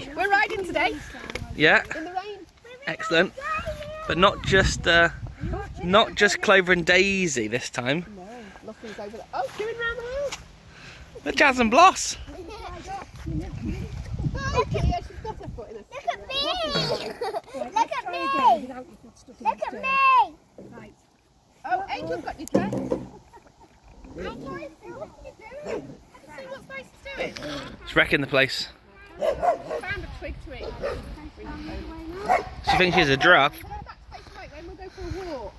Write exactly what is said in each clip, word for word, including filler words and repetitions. today. We're riding today. Yeah. In the rain. Excellent. But not just uh, not just Clover and Daisy this time. No, nothing's over there. Oh, going round the house. The Jasmine Bloss. Oh, yeah, she's got her foot in her. Look at me! Look at me! Look at me! Right. Oh, Angel's got your dress. Angel, what are you doing? I can see what Spice is doing. She's wrecking the place. She found a twig to eat. She thinks she's a giraffe. We'll go for a walk.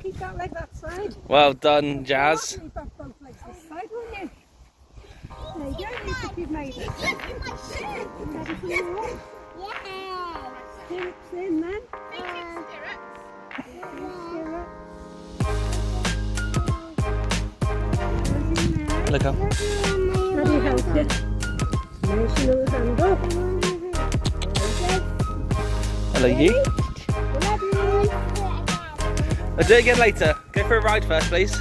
Keep that leg that side. Well done, Jazz. Look up. How do you help it? Hello, you. I'll do it again later. Go for a ride first, please.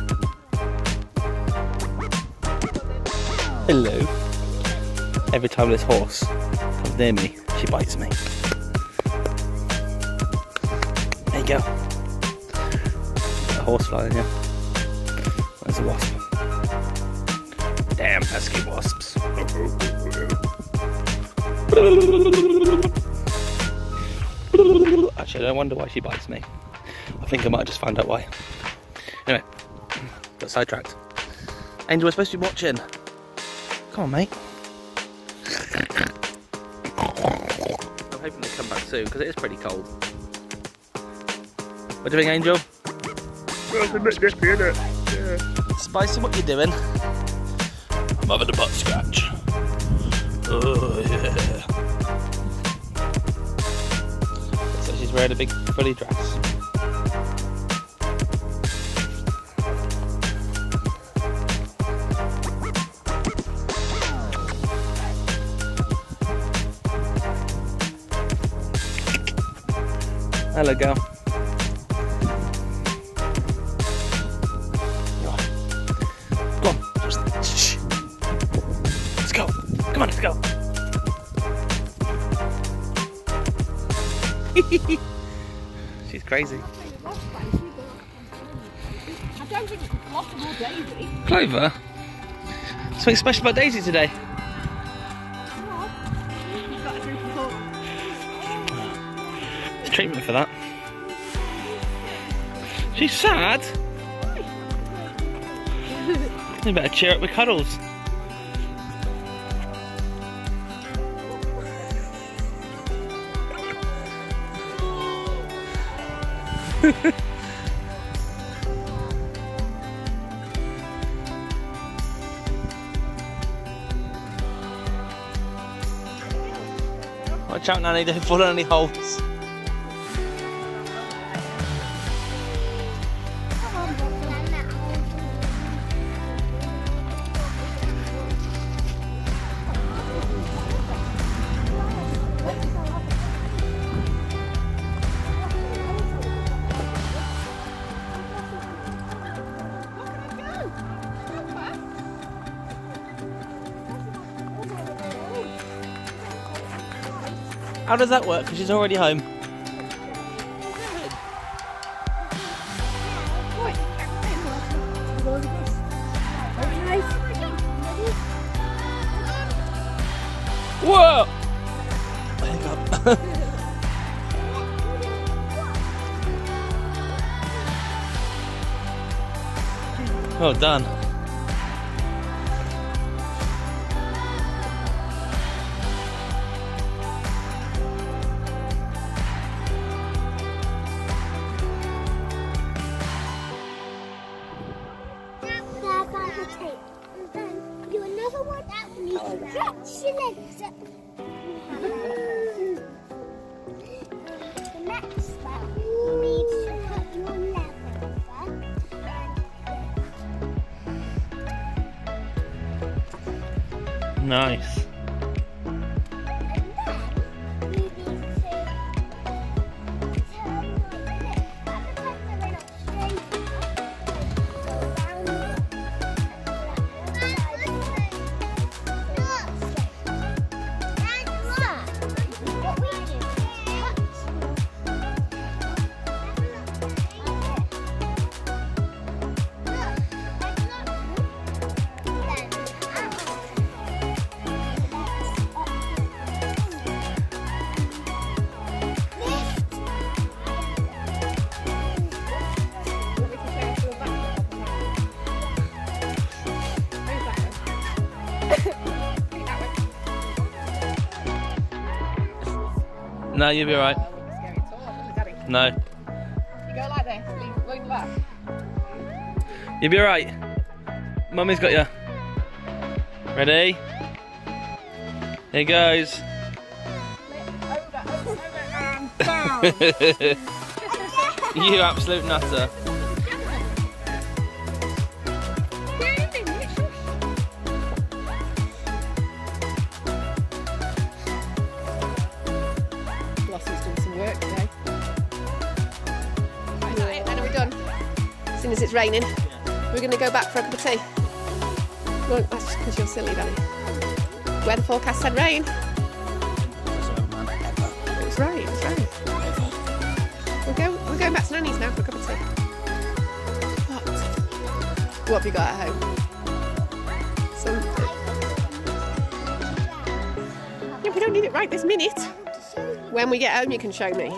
Hello. Every time this horse comes near me, she bites me. There you go. A horse flying here. There's a wasp. Damn pesky wasps. Actually, I don't wonder why she bites me. I think I might have just found out why. Anyway, got sidetracked. Angel, we're supposed to be watching. Come on, mate. I'm hoping they come back soon because it is pretty cold. What do you think, Angel? It's a bit nippy, isn't it? Yeah. Spicy, what are you doing? I'm having a butt scratch. Oh, yeah. So she's wearing a big frilly dress. Hello, girl. Go on. Let's go. Come on, let's go. She's crazy. I don't think it's a lot more Daisy. Clover? Something special about Daisy today. Treatment for that. She's sad. You better cheer up with cuddles. Watch out, Nanny, don't fall on any holes. How does that work? Because she's already home. Whoa! Well done. Nice. No, you'll be alright. No. You go like this, lean back. You'll be alright. Mummy's got you. Ready? Here goes. You absolute nutter. Bloss has done some work today. Right, is that it? Then are we done? As soon as it's raining, yeah. We're going to go back for a cup of tea. No, that's just because you're silly, Danny. Weather forecast said rain. It was right, it was right. We'll go, we're going back to Nanny's now for a cup of tea. What? What have you got at home? Something. No, we don't need it right this minute. When we get home, you can show me.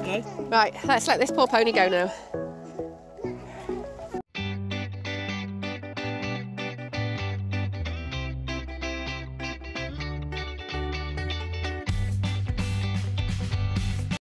Okay. Right, let's let this poor pony go now.